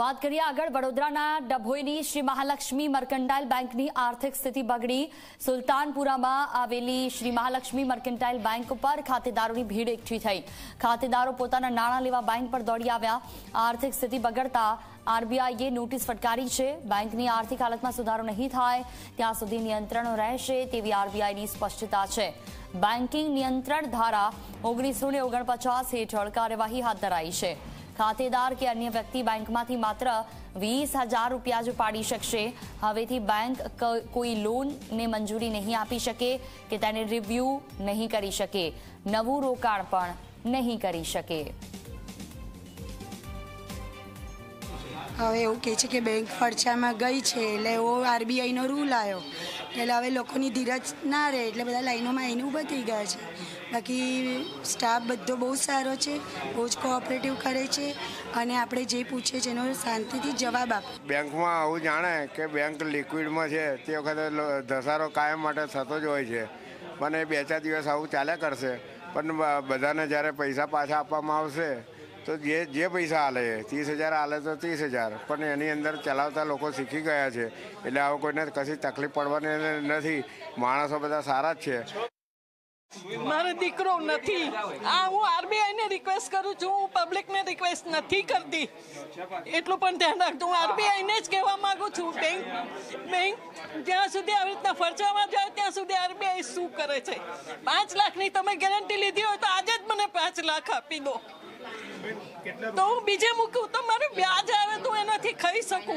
વાત કરીએ આગળ વડોદરાના ડભોઈની શ્રી મહાલક્ષ્મી મર્કંટાઇલ બેંકની આર્થિક સ્થિતિ બગડી સુલતાનપુરામાં આવેલી શ્રી મહાલક્ષ્મી મર્કંટાઇલ બેંક પર ખાતેદારોની ભીડ એકઠી થઈ ખાતેદારો પોતાના નાણાં લેવા બેંક પર દોડી આવ્યા આર્થિક સ્થિતિ બગડતા આરબીઆઈએ નોટિસ ફટકારી છે બેંકની આર્થિક હાલતમાં સુધારો નહીં થાય ત્યાં સુધી નિયંત્રણો રહેશે તેવી આરબીઆઈની સ્પષ્ટતા છે બેન્કિંગ નિંત્રણ ધારા 1949 હેઠળ કાર્યવાહી હાથ ધરાઈ છે खातेदार के अन्य व्यक्ति बैंक में मात्र 20,000 रूपया ज पाड़ी शकशे हवेथी बैंक कोई लोन ने मंजूरी नहीं आपी शके के तेने रिव्यू नहीं करी शके नवू रोकाण पण नहीं करी शके। हवे एवं कहे कि बैंक फरचा में गई है एटले आरबीआई नो रूल आयो एटले हवे लोकोनी धीरज ना रहे एटले बधा लाइनों में आईने ऊभा थई गया छे। बाकी स्टाफ बधो बहुत सारो है, बहुत कोऑपरेटिव करे छे अने आपणे जे पूछे जेनो शांतिथी जवाब आप। बैंक में आवुं जाणे के बैंक लिक्विड में छे ते वखते धसारो कायम माटे थतो ज होय छे पण बे चार दिवस आवुं चाल्या करशे पण बधाने ज्यारे पैसा पाछा आपवामां आवशे तो जे पैसा आले 30,000 आले तो 30,000 पण एनी अंदर चलावता लोको सीखी गया है एटले आवा कोईने कशी तकलीफ पड़वानी नथी। माणसो बधा सारा ज छे। मारो दीकरो नहीं आ हूँ आरबीआई ने रिक्वेस्ट करू छू हूँ पब्लिक ने रिक्वेस्ट नहीं करती एटलू पण ध्यान रखजो हूँ आरबीआई ने ज कहवा माँगू छू बैंक ज्यां सुधी आ रीतना फरजावा जाए त्यां सुधी आरबीआई शू करे छे। 5 लाखनी तमे गेरंटी लीधी होय तो आज ज मने 5 लाख आपी दो तो हूँ बीजे मूकू तो मारू व्याज आए तो एना खाई सकू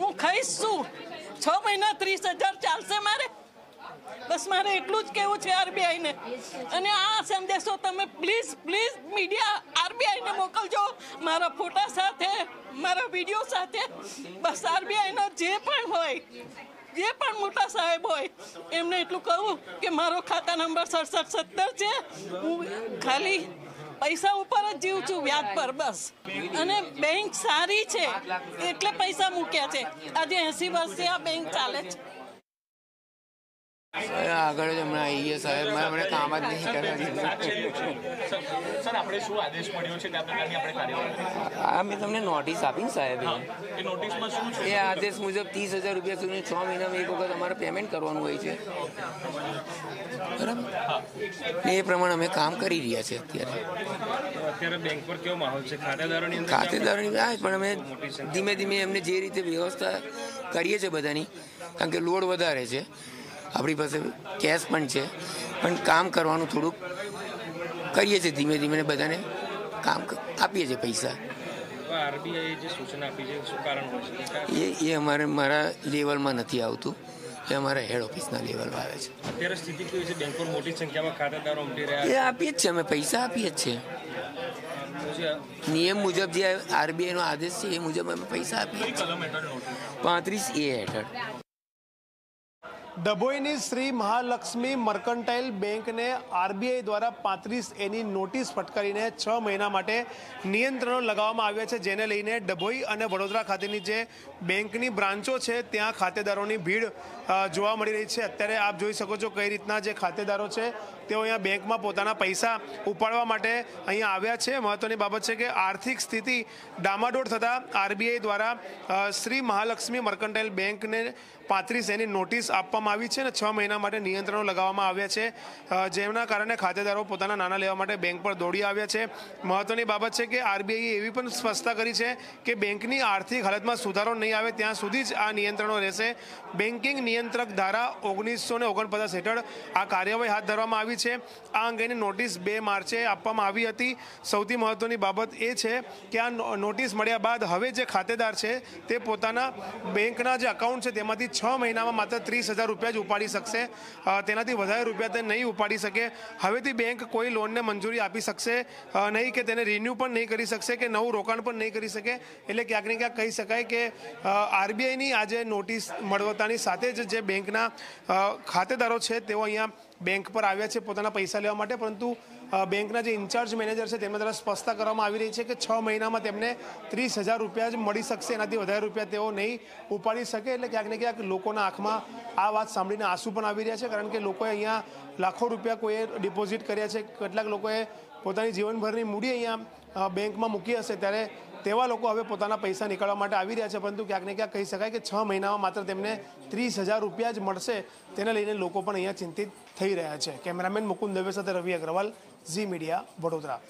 हूँ खाई शू 6 महीना 30,000 चालशे मारे बस मारे एटलू ज केवुं छे आरबीआई ने अने आ संदेशो तमे प्लीज प्लीज मीडिया आरबीआई ने मोकलजो मारा फोटा साथे मारा विडियो साथे बस आरबीआई नो जे पण होय जे पण मोटा साहेब होय एमने एटलू कहूं के मारो खाता नंबर 6770 छे हूँ खाली पैसा ऊपर जीव छू व्याज पर बस अने बैंक सारी छे एटले पैसा मूक्या छे आज 80 वर्षथी आ बैंक चाले छे। आगळ हमणे आईए साहेब हमणे काम ज नहीं करे सर आपणे शुं आदेश मळ्यो छे त्या प्रकारनी आपणे कार्य आ मैं तमने नोटिस आपी साहेब ए नोटिस में शुं छे ए आदेश मुजब 30,000 रुपया सुधीनी 6 महीना में एक वखत अमारे पेमेंट करवानुं होय छे बराबर ए प्रमाणे अमे काम करी रह्या छे। અત્યારે બેંક પર કેવો માહોલ છે ખાતેદારોની અંદર? ખાતેદારોની આ પણ અમે ધીમે ધીમે એમને જે રીતે વ્યવસ્થા કરીએ છીએ બધાની કારણ કે લોડ વધારે છે આપણી પાસે કેશ પણ છે પણ કામ કરવાનું થોડુંક કરીએ છીએ ધીમે ધીમે બધાને કામ આપીએ છીએ પૈસા। આરબીઆઈએ જે સૂચના આપી છે શું કારણ હોય છે? એ અમારે મારા લેવલમાં નથી આવતું એ અમારા હેડ ઓફિસના લેવલમાં આવે છે। અત્યારે સ્થિતિ કેવી છે? બેંક પર મોટી સંખ્યામાં ખાતેદારો ઉમટી રહ્યા છે એ આપીએ છીએ અમે પૈસા આપીએ છીએ नियम मुजब जो आरबीआई नो आदेश है ये मुजब हमें पैसा आपी 35A हेठळ। डभोईनी श्री महालक्ष्मी मर्कंटाइल बैंक ने आरबीआई द्वारा 35A नी नोटिस फटकारी 6 महीना माटे नियंत्रणों लगावामां आव्या छे जेने लईने डभोई अने वडोदरा खातेनी जे बैंकनी ब्रांचो छे त्यां खातेदारोनी भीड़ जोवा मळी रही छे। अत्यारे आप जोई शको छो कई रीतना जे खातेदारो छे तेओ अहींया बेंकमां पोताना पैसा उपाडवा माटे अहींया आव्या छे। महत्वनी बाबत छे के आर्थिक स्थिति डामाडोळ थतां आरबीआई द्वारा श्री महालक्ष्मी मर्कंटाइल बैंक ने 35A नी नोटिस आपवामां આવી છે ને 6 મહિના માટે નિયંત્રણો લગાવવામાં આવ્યા છે જેના કારણે ખાતેદારો પોતાના નાણાં લેવા માટે બેંક પર દોડી આવ્યા છે। મહત્વની બાબત છે કે આરબીઆઈએ એવી પણ સ્પષ્ટતા કરી છે કે બેંકની આર્થિક હાલતમાં સુધારો નહીં આવે ત્યાં સુધી જ આ નિયંત્રણો રહેશે। બેન્કિંગ નિયંત્રક ધારા 1949 હેઠળ આ કાર્યવાહી હાથ ધરવામાં આવી છે। આ અંગેની નોટિસ 2 માર્ચે આપવામાં આવી હતી। સૌથી મહત્વની બાબત એ છે કે આ નોટિસ મળ્યા બાદ હવે જે ખાતેદાર છે તે પોતાના બેંકના જે અકાઉન્ટ છે તેમાંથી 6 મહિનામાં માત્ર 30,000 રૂપિયા જ ઉપાડી શકશે તેનાથી વધારે રૂપિયા તે નહીં ઉપાડી શકે। હવેથી બેંક કોઈ લોનને મંજૂરી આપી શકશે નહીં કે તેને રિન્યૂ પણ નહીં કરી શકશે કે નવું રોકાણ પણ નહીં કરી શકે। એટલે ક્યાંક ને ક્યાંક કહી શકાય કે આરબીઆઈની આજે નોટિસ મળતાની સાથે જ જે બેંકના ખાતેદારો છે તેઓ અહીંયા બેંક પર આવ્યા છે પોતાના પૈસા લેવા માટે પરંતુ બેંકના જે ઇન્ચાર્જ મેનેજર છે તેમના દ્વારા સ્પષ્ટતા કરવામાં આવી રહી છે કે 6 મહિનામાં તેમને 30,000 રૂપિયા જ મળી શકશે એનાથી વધારે રૂપિયા તેઓ નહીં ઉપાડી શકે। એટલે ક્યાંક ને ક્યાંક લોકોના આંખમાં આ વાત સાંભળીને આંસુ પણ આવી રહ્યા છે કારણ કે લોકોએ અહીંયા લાખો રૂપિયા કોઈએ ડિપોઝિટ કર્યા છે કેટલાક લોકોએ પોતાની જીવનભરની મૂડી અહીંયા બેંકમાં મૂકી હશે ત્યારે તેવા લોકો હવે પોતાના પૈસા નીકળવા માટે આવી રહ્યા છે, પરંતુ ક્યાંક ને ક્યાંક કહી શકાય કે 6 મહિનામાં માત્ર તેમને 30,000 રૂપિયા જ મળશે, તેને લઈને લોકો પણ અહીંયા ચિંતિત થઈ રહ્યા છે. કેમેરામેન મુકુંદ દેવ સાથે રવિ અગ્રવાલ, ઝી મીડિયા, વડોદરા.